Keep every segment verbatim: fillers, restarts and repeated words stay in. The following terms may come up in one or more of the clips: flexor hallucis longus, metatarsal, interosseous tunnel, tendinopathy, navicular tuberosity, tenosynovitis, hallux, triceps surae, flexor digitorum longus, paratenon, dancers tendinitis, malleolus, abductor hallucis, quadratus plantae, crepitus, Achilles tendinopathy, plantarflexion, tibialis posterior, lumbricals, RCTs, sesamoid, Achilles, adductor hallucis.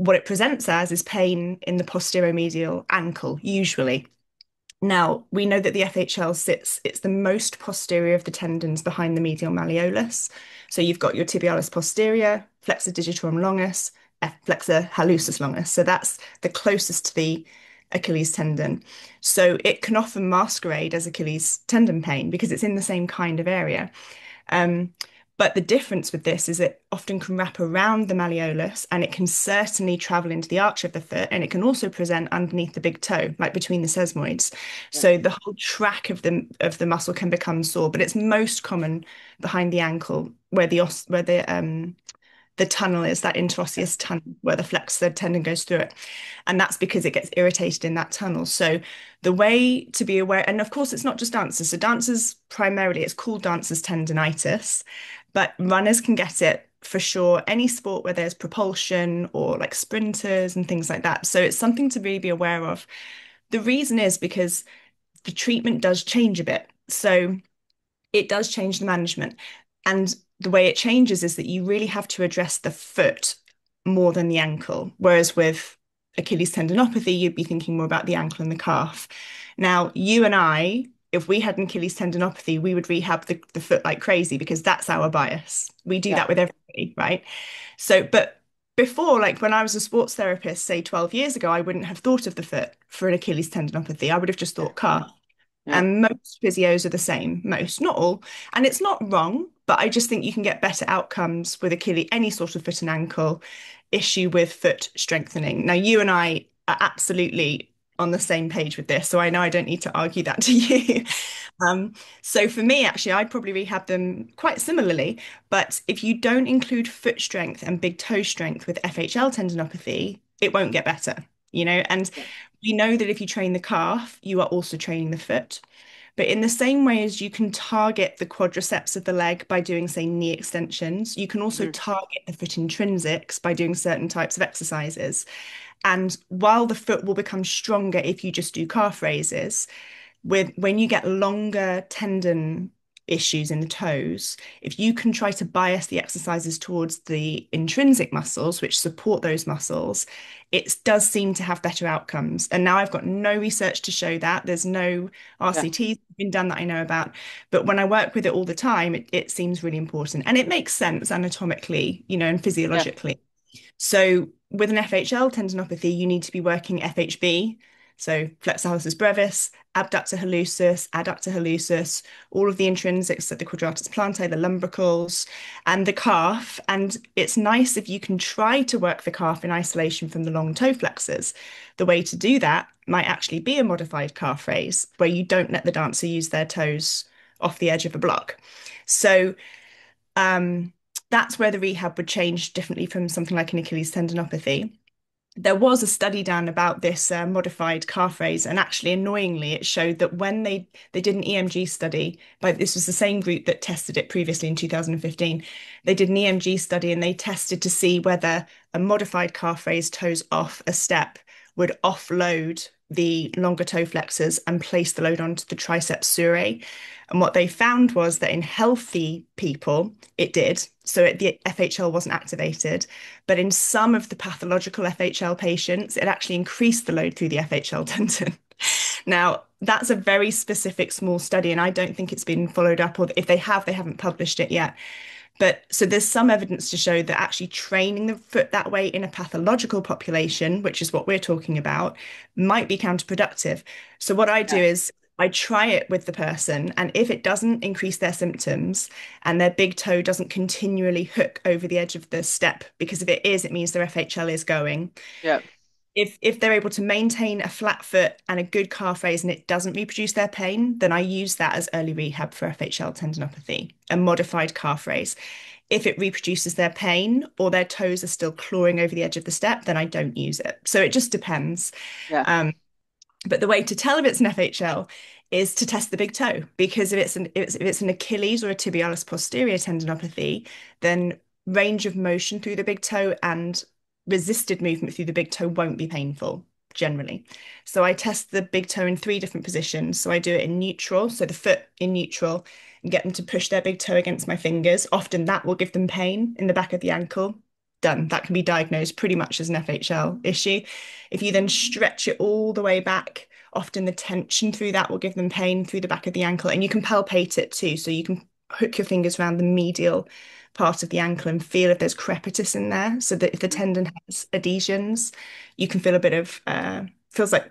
what it presents as is pain in the posteromedial ankle, usually. Now, we know that the F H L sits, it's the most posterior of the tendons behind the medial malleolus. So you've got your tibialis posterior, flexor digitorum longus, flexor hallucis longus. So that's the closest to the Achilles tendon. So it can often masquerade as Achilles tendon pain because it's in the same kind of area. Um, But the difference with this is it often can wrap around the malleolus, and it can certainly travel into the arch of the foot, and it can also present underneath the big toe, like between the sesamoids. Yeah. So the whole track of the of the muscle can become sore, but it's most common behind the ankle, where the os where the um the tunnel is, that interosseous tunnel where the flexor tendon goes through it, and that's because it gets irritated in that tunnel. So the way to be aware, and of course it's not just dancers. So dancers primarily, it's called dancers tendinitis. But runners can get it for sure, any sport where there's propulsion, or like sprinters and things like that. So it's something to really be aware of. The reason is because the treatment does change a bit. So it does change the management. And the way it changes is that you really have to address the foot more than the ankle. Whereas with Achilles tendinopathy, you'd be thinking more about the ankle and the calf. Now, you and I, if we had an Achilles tendinopathy, we would rehab the, the foot like crazy, because that's our bias. We do yeah. that with everybody, right? So, but before, like when I was a sports therapist, say twelve years ago, I wouldn't have thought of the foot for an Achilles tendinopathy. I would have just thought calf. Yeah. And most physios are the same, most, not all. And it's not wrong, but I just think you can get better outcomes with Achilles, any sort of foot and ankle issue, with foot strengthening. Now, you and I are absolutely on the same page with this, so I know I don't need to argue that to you. um, so for me, actually, I'd probably rehab them quite similarly. But if you don't include foot strength and big toe strength with F H L tendinopathy, it won't get better, you know. And we know that if you train the calf, you are also training the foot. But in the same way as you can target the quadriceps of the leg by doing, say, knee extensions, you can also mm. target the foot intrinsics by doing certain types of exercises. And while the foot will become stronger if you just do calf raises, with when you get longer tendon issues in the toes, if you can try to bias the exercises towards the intrinsic muscles, which support those muscles, it does seem to have better outcomes. And now I've got no research to show that. There's no R C Ts yeah. been done that I know about. But when I work with it all the time, it, it seems really important. And it makes sense anatomically, you know, and physiologically. Yeah. So with an F H L tendinopathy, you need to be working F H B, so flexor hallucis brevis, abductor hallucis, adductor hallucis, all of the intrinsics, at the quadratus plantae, the lumbricals, and the calf. And it's nice if you can try to work the calf in isolation from the long toe flexors. The way to do that might actually be a modified calf raise, where you don't let the dancer use their toes off the edge of a block. So um, that's where the rehab would change differently from something like an Achilles tendinopathy. There was a study done about this uh, modified calf raise, and actually, annoyingly, it showed that when they, they did an E M G study, by, this was the same group that tested it previously in two thousand fifteen, they did an E M G study and they tested to see whether a modified calf raise toes off a step would offload the longer toe flexors and place the load onto the triceps surae. And what they found was that in healthy people, it did. So it, the F H L wasn't activated. But in some of the pathological F H L patients, it actually increased the load through the F H L tendon. Now, that's a very specific small study, and I don't think it's been followed up, or if they have, they haven't published it yet. But so there's some evidence to show that actually training the foot that way in a pathological population, which is what we're talking about, might be counterproductive. So what I do yeah. is I try it with the person, and if it doesn't increase their symptoms and their big toe doesn't continually hook over the edge of the step, because if it is, it means their F H L is going. Yeah. If, if they're able to maintain a flat foot and a good calf raise and it doesn't reproduce their pain, then I use that as early rehab for F H L tendinopathy, a modified calf raise. If it reproduces their pain or their toes are still clawing over the edge of the step, then I don't use it. So it just depends. Yeah. Um, but the way to tell if it's an F H L is to test the big toe, because if it's an, if it's, if it's an Achilles or a tibialis posterior tendinopathy, then range of motion through the big toe and resisted movement through the big toe won't be painful generally. So I test the big toe in three different positions. So I do it in neutral, so the foot in neutral, and get them to push their big toe against my fingers. Often that will give them pain in the back of the ankle. done. That can be diagnosed pretty much as an F H L issue. If you then stretch it all the way back, often the tension through that will give them pain through the back of the ankle, and you can palpate it too. So you can hook your fingers around the medial part of the ankle and feel if there's crepitus in there. So that if the tendon has adhesions, you can feel a bit of, uh, feels like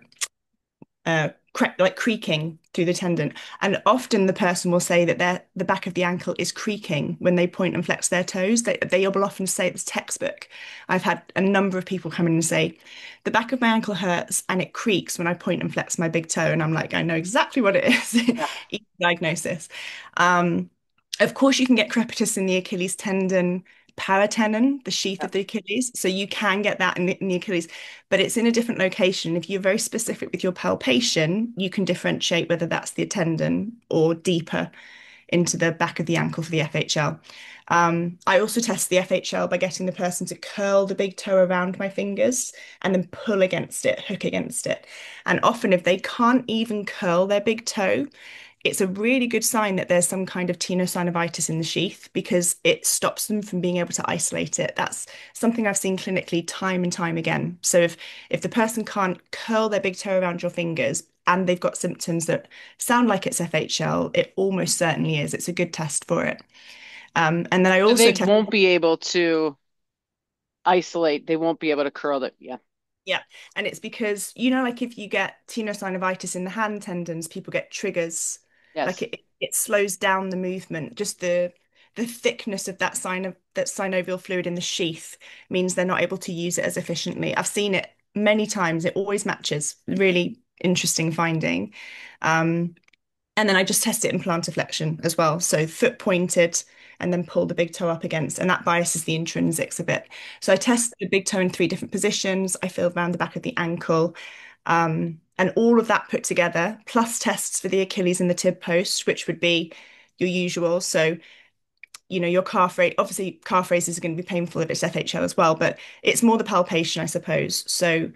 uh, cre like creaking through the tendon. And often the person will say that their the back of the ankle is creaking when they point and flex their toes. They, they will often say it's textbook. I've had a number of people come in and say, the back of my ankle hurts and it creaks when I point and flex my big toe. And I'm like, I know exactly what it is. Yeah. Easy diagnosis. Um, Of course, you can get crepitus in the Achilles tendon paratenon, the sheath yeah. of the Achilles. So you can get that in the, in the Achilles, but it's in a different location. If you're very specific with your palpation, you can differentiate whether that's the tendon or deeper into the back of the ankle for the F H L. Um, I also test the F H L by getting the person to curl the big toe around my fingers and then pull against it, hook against it. And often if they can't even curl their big toe, it's a really good sign that there's some kind of tenosynovitis in the sheath, because it stops them from being able to isolate it. That's something I've seen clinically time and time again. So if if the person can't curl their big toe around your fingers and they've got symptoms that sound like it's F H L, it almost certainly is. It's a good test for it. Um, and then I also so they won't be able to isolate. They won't be able to curl it. Yeah. Yeah. And it's because, you know, like if you get tenosynovitis in the hand tendons, people get triggers. Yes. Like it, it slows down the movement. Just the the thickness of that sign of that synovial fluid in the sheath means they're not able to use it as efficiently. I've seen it many times. It always matches. Really interesting finding. Um, and then I just test it in plantarflexion as well. So foot pointed and then pull the big toe up against, and that biases the intrinsics a bit. So I test the big toe in three different positions. I feel around the back of the ankle. Um, And all of that put together, plus tests for the Achilles and the tib post, which would be your usual. So, you know, your calf raise, obviously calf raises are going to be painful if it's F H L as well, but it's more the palpation, I suppose. So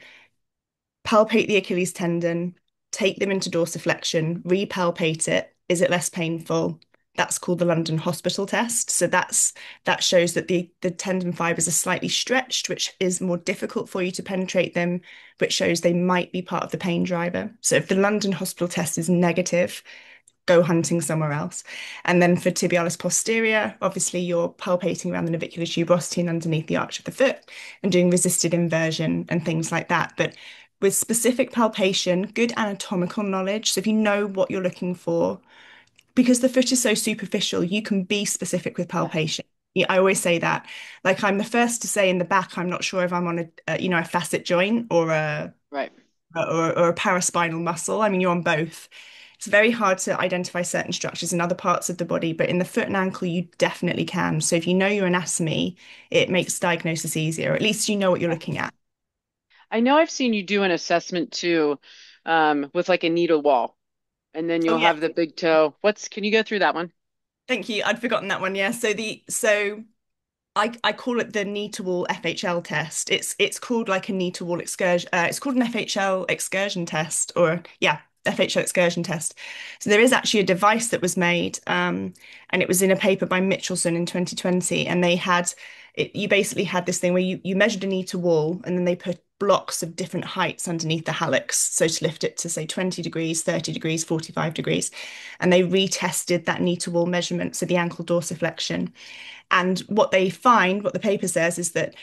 palpate the Achilles tendon, take them into dorsiflexion, repalpate it. Is it less painful? That's called the London Hospital Test. So that's that shows that the, the tendon fibres are slightly stretched, which is more difficult for you to penetrate them, which shows they might be part of the pain driver. So if the London Hospital Test is negative, go hunting somewhere else. And then for tibialis posterior, obviously you're palpating around the navicular tuberosity and underneath the arch of the foot and doing resisted inversion and things like that. But with specific palpation, good anatomical knowledge. So if you know what you're looking for, because the foot is so superficial, you can be specific with palpation. Yeah, I always say that. Like I'm the first to say in the back, I'm not sure if I'm on a, a you know, a facet joint or a right or, or a paraspinal muscle. I mean, you're on both. It's very hard to identify certain structures in other parts of the body, but in the foot and ankle, you definitely can. So if you know your anatomy, it makes diagnosis easier, or at least you know what you're looking at. I know I've seen you do an assessment too um, with like a needle wall. And then you'll oh, yeah. have the big toe. What's, can you go through that one? Thank you. I'd forgotten that one. Yeah. So the, so I, I call it the knee to wall F H L test. It's, it's called like a knee to wall excursion. Uh, it's called an F H L excursion test or yeah, F H L excursion test. So there is actually a device that was made um, and it was in a paper by Mitchelson in twenty twenty. And they had, it, you basically had this thing where you, you measured a knee to wall and then they put blocks of different heights underneath the hallux, so to lift it to say twenty degrees, thirty degrees, forty-five degrees, and they retested that knee to wall measurement, so the ankle dorsiflexion. And what they find, what the paper says, is that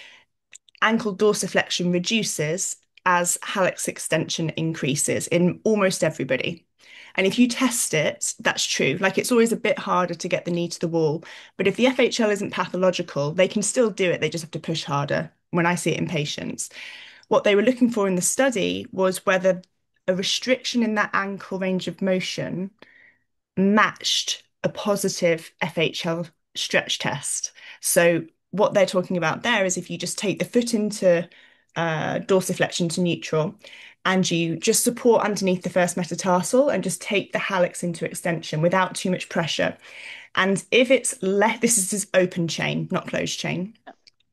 ankle dorsiflexion reduces as hallux extension increases in almost everybody. And if you test it, that's true. Like it's always a bit harder to get the knee to the wall, but if the F H L isn't pathological, they can still do it. They just have to push harder when I see it in patients. What they were looking for in the study was whether a restriction in that ankle range of motion matched a positive F H L stretch test. So what they're talking about there is if you just take the foot into uh, dorsiflexion to neutral and you just support underneath the first metatarsal and just take the hallux into extension without too much pressure. And if it's left, this is this open chain, not closed chain.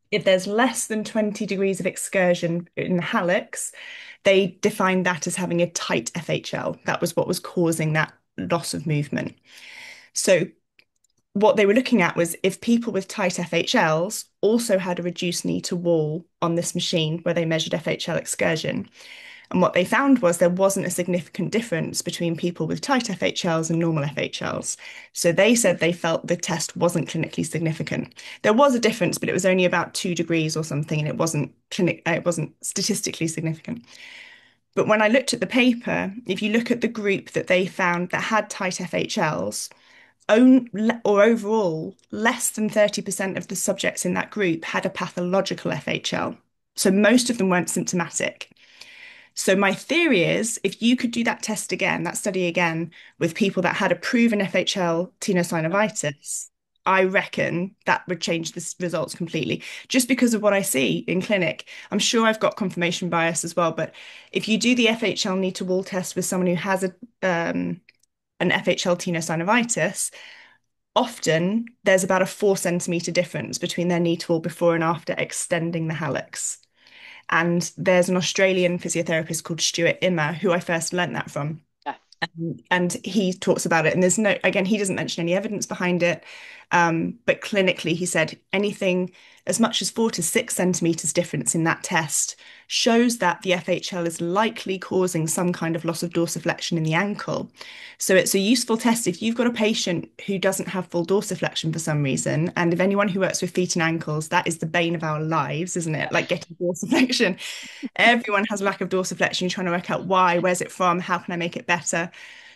If there's less than twenty degrees of excursion in the hallux, they defined that as having a tight F H L. That was what was causing that loss of movement. So what they were looking at was if people with tight F H Ls also had a reduced knee to wall on this machine where they measured F H L excursion. And what they found was there wasn't a significant difference between people with tight F H Ls and normal F H Ls. So they said they felt the test wasn't clinically significant. There was a difference, but it was only about two degrees or something, and it wasn't clinic, it wasn't statistically significant. But when I looked at the paper, if you look at the group that they found that had tight F H Ls, or overall, less than thirty percent of the subjects in that group had a pathological F H L. So most of them weren't symptomatic. So my theory is, if you could do that test again, that study again, with people that had a proven F H L tenosynovitis, I reckon that would change the results completely, just because of what I see in clinic. I'm sure I've got confirmation bias as well, but if you do the F H L knee to wall test with someone who has a... Um, an F H L tenosynovitis, often there's about a four centimetre difference between their knee to wall before and after extending the hallux. And there's an Australian physiotherapist called Stuart Immer, who I first learnt that from. Yeah. And, and he talks about it. And there's no, again, he doesn't mention any evidence behind it. Um, but clinically, he said anything as much as four to six centimetres difference in that test shows that the F H L is likely causing some kind of loss of dorsiflexion in the ankle. So it's a useful test if you've got a patient who doesn't have full dorsiflexion for some reason. And if anyone who works with feet and ankles, that is the bane of our lives, isn't it? Like getting dorsiflexion. Everyone has lack of dorsiflexion. You're trying to work out why, where's it from? How can I make it better?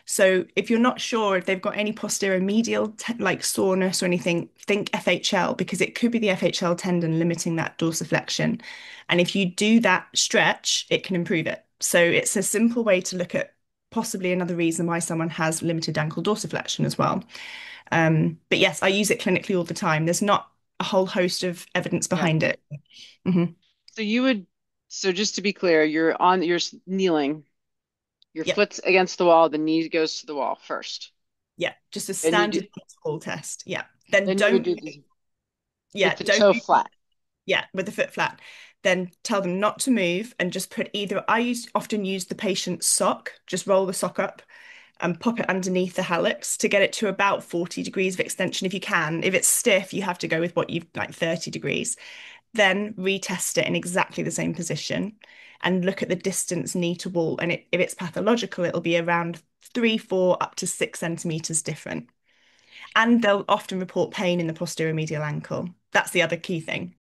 So if you're not sure if they've got any posterior medial like soreness or anything, think F H L, because it could be the F H L tendon limiting that dorsiflexion. And if you do that stretch, it can improve it. So it's a simple way to look at possibly another reason why someone has limited ankle dorsiflexion as well. Um, but yes, I use it clinically all the time. There's not a whole host of evidence behind yeah. it. Mm-hmm. So you would, so just to be clear, you're on, you're kneeling. Your yep. foot's against the wall, the knee goes to the wall first. Yeah, just a standard wall test. Yeah. Then, then don't do the, Yeah, don't toe flat. Yeah, with the foot flat. Then tell them not to move and just put either I use, often use the patient's sock, just roll the sock up and pop it underneath the hallux to get it to about forty degrees of extension if you can. If it's stiff, you have to go with what you've like thirty degrees. Then retest it in exactly the same position and look at the distance knee to wall. And it, if it's pathological, it'll be around three, four, up to six centimetres different. And they'll often report pain in the posterior medial ankle. That's the other key thing.